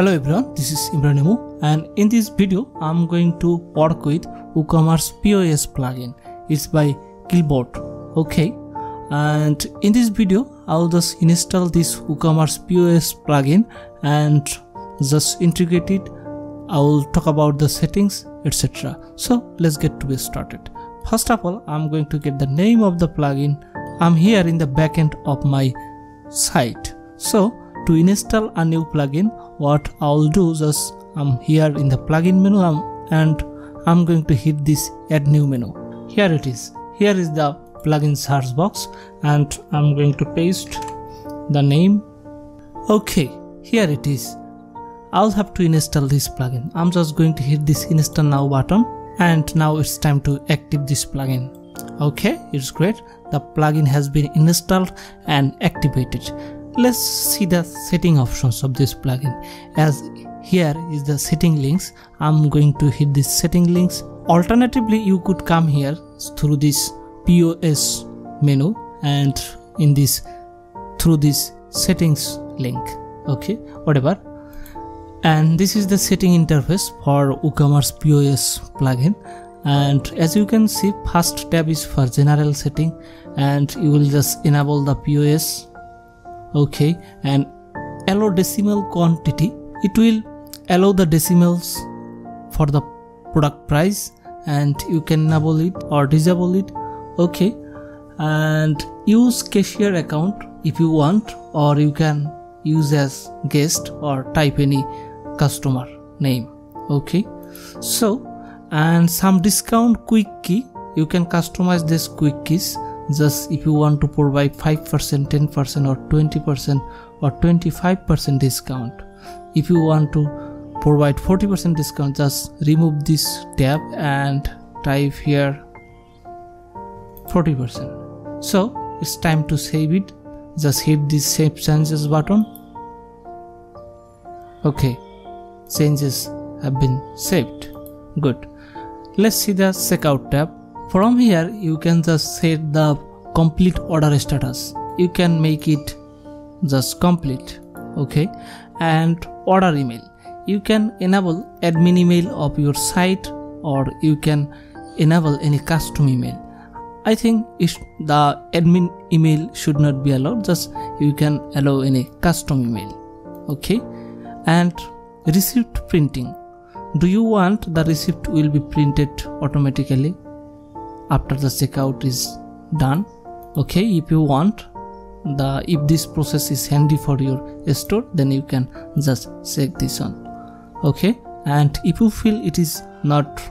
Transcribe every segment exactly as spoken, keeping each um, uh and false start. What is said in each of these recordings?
Hello everyone, this is imranemu and in this video I'm going to work with WooCommerce P O S plugin. It's by Killbot. Okay, and in this video I'll just install this WooCommerce P O S plugin and just integrate it. I'll talk about the settings, et cetera. So let's get to it started. First of all, I'm going to get the name of the plugin. I'm here in the backend of my site. So to install a new plugin, what I'll do just I'm here in the plugin menu I'm, and I'm going to hit this add new menu. Here it is. Here is the plugin search box and I'm going to paste the name. Okay, here it is. I'll have to install this plugin. I'm just going to hit this install now button and now it's time to activate this plugin. Okay, it's great. The plugin has been installed and activated. Let's see the setting options of this plugin. As here is the setting links, I'm going to hit this setting links. Alternatively, you could come here through this P O S menu and in this through this settings link. Okay, whatever. And this is the setting interface for WooCommerce P O S plugin. And as you can see, first tab is for general setting and you will just enable the P O S. Okay, and allow decimal quantity. It will allow the decimals for the product price and you can enable it or disable it. Okay, and use cashier account if you want, or you can use as guest or type any customer name. Okay, so and some discount quick key. You can customize this quick keys. Just if you want to provide five percent, ten percent or twenty percent or twenty-five percent discount. If you want to provide forty percent discount, just remove this tab and type here forty percent. So it's time to save it. Just hit this save changes button. Okay, changes have been saved. Good. Let's see the checkout tab. From here you can just set the complete order status. You can make it just complete. Okay, and order email. You can enable admin email of your site or you can enable any custom email. I think it's the admin email should not be allowed. Just you can allow any custom email. Okay, and receipt printing. Do you want the receipt will be printed automatically after the checkout is done? Okay, if you want the if this process is handy for your store, then you can just check this on. Okay, and if you feel it is not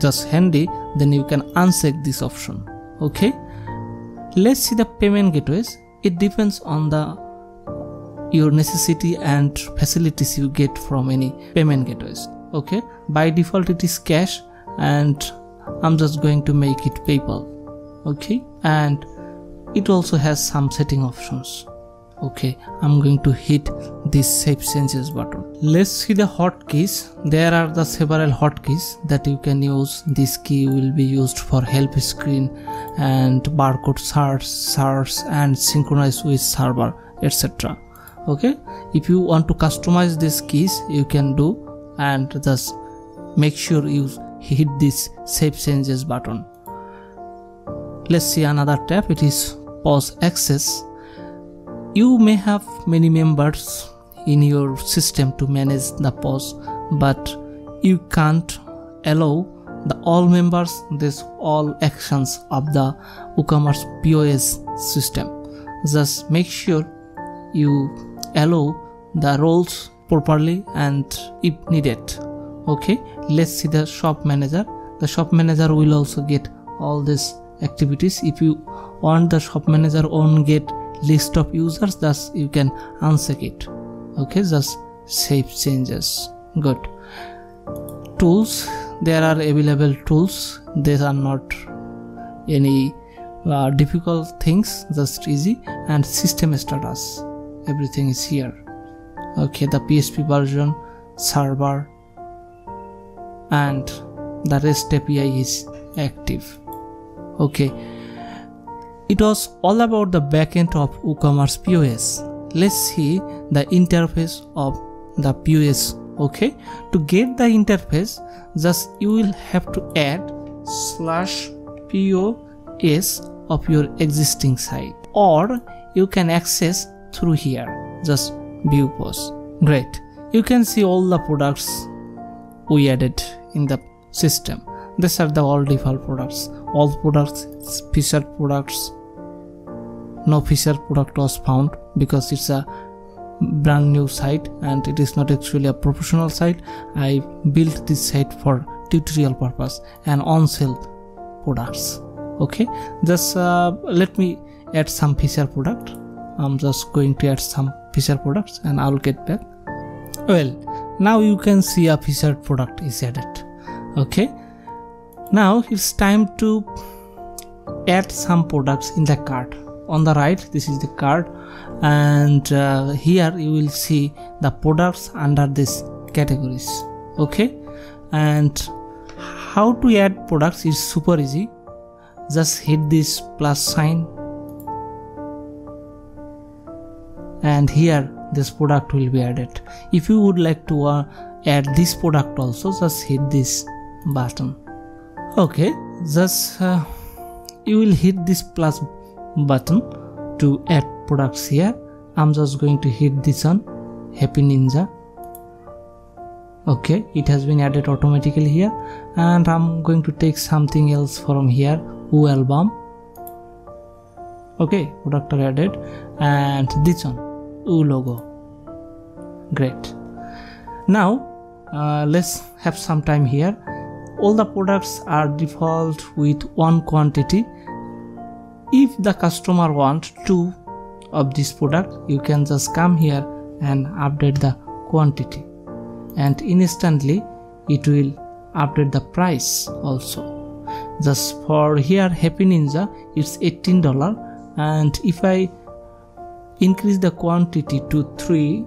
just handy, then you can uncheck this option. Okay, let's see the payment gateways. It depends on the your necessity and facilities you get from any payment gateways. Okay, by default it is cash and I'm just going to make it PayPal. Okay, and it also has some setting options. Okay, I'm going to hit this save changes button. Let's see the hotkeys. There are the several hotkeys that you can use. This key will be used for help screen and barcode search, search and synchronize with server, et cetera. Okay, if you want to customize these keys, you can do and just make sure you hit this save changes button. Let's see another tab. It is pause access. You may have many members in your system to manage the pause, but you can't allow the all members this all actions of the WooCommerce P O S system. Just make sure you allow the roles properly and if needed. Okay, let's see the shop manager. The shop manager will also get all these activities. If you want the shop manager on get list of users, thus you can uncheck it. Okay, just save changes. Good. Tools. There are available tools. These are not any uh, difficult things, just easy. And system status, everything is here. Okay, the P H P version, server, and the REST A P I is active. Okay, it was all about the backend of WooCommerce P O S. Let's see the interface of the P O S. Okay, to get the interface, just you will have to add slash P O S of your existing site, or you can access through here, just view post. Great, you can see all the products we added in the system. These are the all default products, all products, featured products. No featured product was found because it's a brand new site and it is not actually a professional site. I built this site for tutorial purpose and on sale products. Okay, just uh, let me add some feature product. I'm just going to add some feature products and I'll get back. Well, now you can see a featured product is added. Okay, now it's time to add some products in the cart. On the right, this is the cart, and uh, here you will see the products under this categories. Okay, and how to add products is super easy. Just hit this plus sign and here this product will be added. If you would like to uh, add this product also, just hit this button. Okay, just uh, you will hit this plus button to add products here. I'm just going to hit this on Happy Ninja. Okay, it has been added automatically here, and I'm going to take something else from here, Woo Album. Okay, product are added, and this one Woo logo. Great, now uh, let's have some time here. All the products are default with one quantity. If the customer wants two of this product, you can just come here and update the quantity, and instantly it will update the price also. Just for here Happy Ninja, it's eighteen dollars, and if I increase the quantity to three,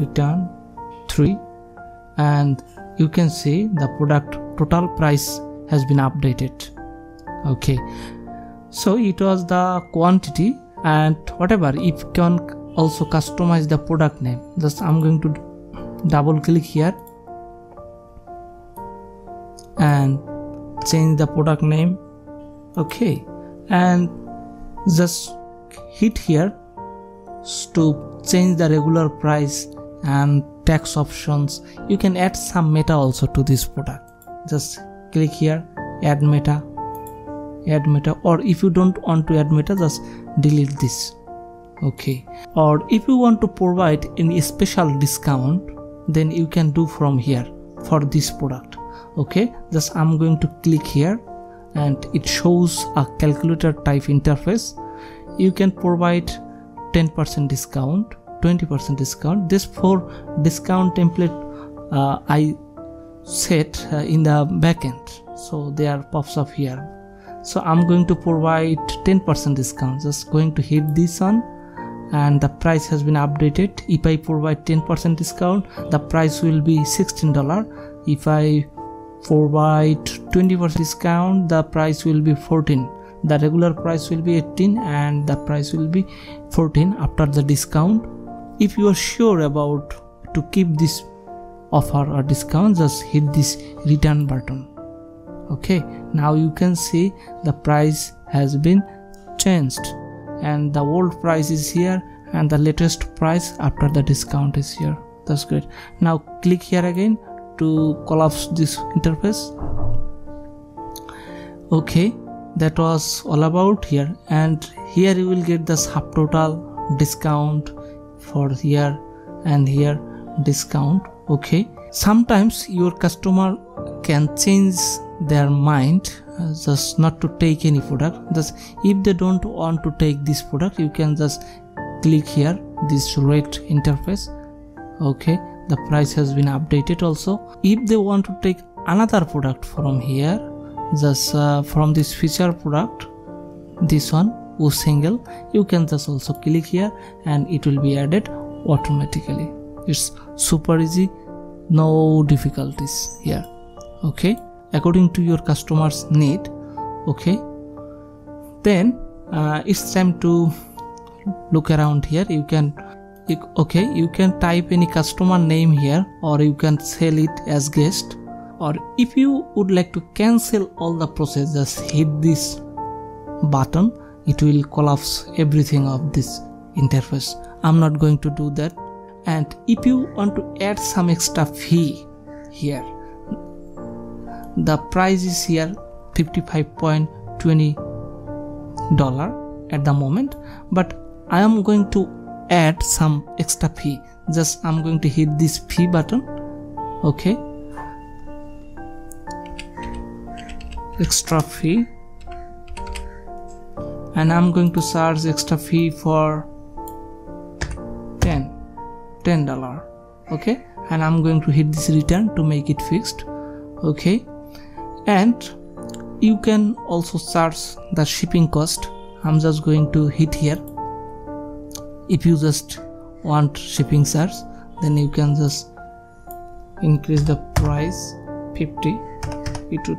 return three, and you can see the product total price has been updated. Okay, so it was the quantity and whatever. If you can also customize the product name, just I'm going to double click here and change the product name. Okay, and just hit here to change the regular price and tax options. You can add some meta also to this product. Just click here, add meta, add meta, or if you don't want to add meta, just delete this. Okay, or if you want to provide any special discount, then you can do from here for this product. Okay, just I'm going to click here and it shows a calculator type interface. You can provide ten percent discount, twenty percent discount. This for discount template uh, I set uh, in the backend, so they are pops up here. So I'm going to provide ten percent discount. Just going to hit this on and the price has been updated. If I provide ten percent discount, the price will be sixteen dollars. If I provide twenty percent discount, the price will be fourteen. The regular price will be eighteen and the price will be fourteen after the discount. If you are sure about to keep this offer or discount, just hit this return button. Okay, now you can see the price has been changed and the old price is here and the latest price after the discount is here. That's great. Now click here again to collapse this interface. Okay, that was all about here, and here you will get the subtotal discount for here and here discount. Okay, sometimes your customer can change their mind, uh, just not to take any product. Just if they don't want to take this product, you can just click here this red interface. Okay, the price has been updated also. If they want to take another product from here, just uh, from this feature product, this one Woo Single, you can just also click here and it will be added automatically. It's super easy, no difficulties here. Okay, according to your customer's need. Okay, then uh, it's time to look around here. You can Okay, you can type any customer name here, or you can sell it as guest. Or if you would like to cancel all the process, just hit this button. It will collapse everything of this interface. I'm not going to do that. And if you want to add some extra fee here, the price is here fifty-five dollars and twenty cents at the moment, but I am going to add some extra fee. Just I'm going to hit this fee button. Okay, extra fee, and I'm going to charge extra fee for ten dollars. Okay, and I'm going to hit this return to make it fixed. Okay, and you can also charge the shipping cost. I'm just going to hit here. If you just want shipping charge, then you can just increase the price fifty to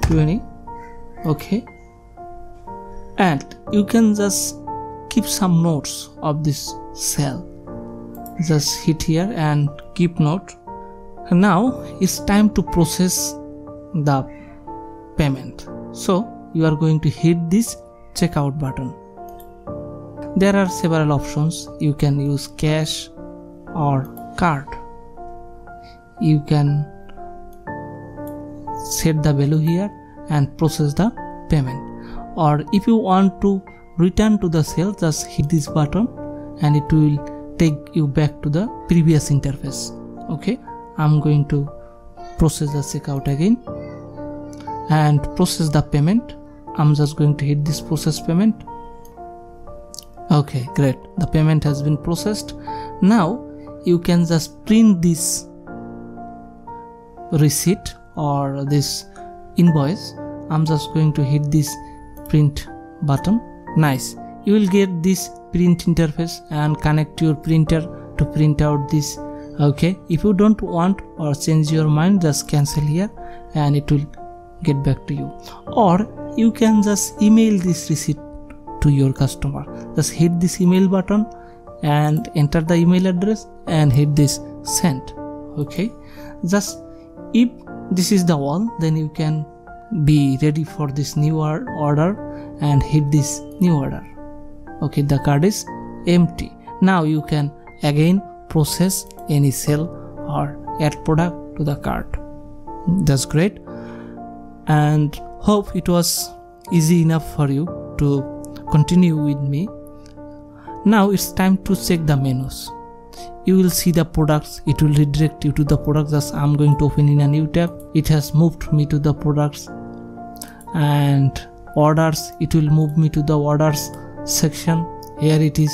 twenty. Okay, and you can just keep some notes of this sale. Just hit here and keep note. And now it's time to process the payment. So you are going to hit this checkout button. There are several options. You can use cash or card. You can set the value here and process the payment. Or if you want to return to the sale, just hit this button and it will take you back to the previous interface. Okay, I'm going to process the checkout again and process the payment. I'm just going to hit this process payment. Okay, great, the payment has been processed. Now you can just print this receipt or this invoice. I'm just going to hit this print button. Nice, you will get this print interface and connect your printer to print out this. Okay, if you don't want or change your mind, just cancel here and it will get back to you. Or you can just email this receipt to your customer. Just hit this email button and enter the email address and hit this send. Okay, just if this is the one, then you can be ready for this new order and hit this new order. Okay, the card is empty. Now you can again process any sale or add product to the cart. That's great, and hope it was easy enough for you to continue with me. Now it's time to check the menus. You will see the products. It will redirect you to the products. As I'm going to open in a new tab, it has moved me to the products. And orders, it will move me to the orders section. Here it is,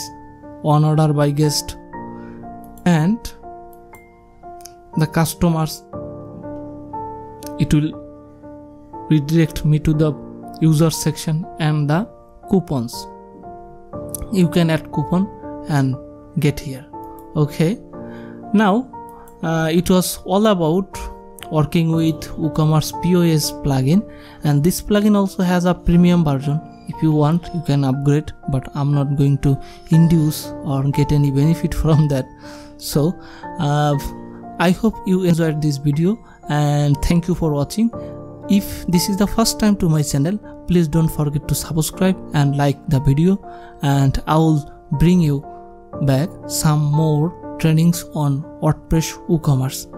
on order by guest. And the customers, it will redirect me to the user section. And the coupons, you can add coupon and get here. Okay, now uh, it was all about working with WooCommerce P O S plugin, and this plugin also has a premium version. If you want, you can upgrade, but I'm not going to induce or get any benefit from that. So uh, I hope you enjoyed this video, and thank you for watching. If this is the first time to my channel, please don't forget to subscribe and like the video, and I will bring you back some more trainings on WordPress WooCommerce.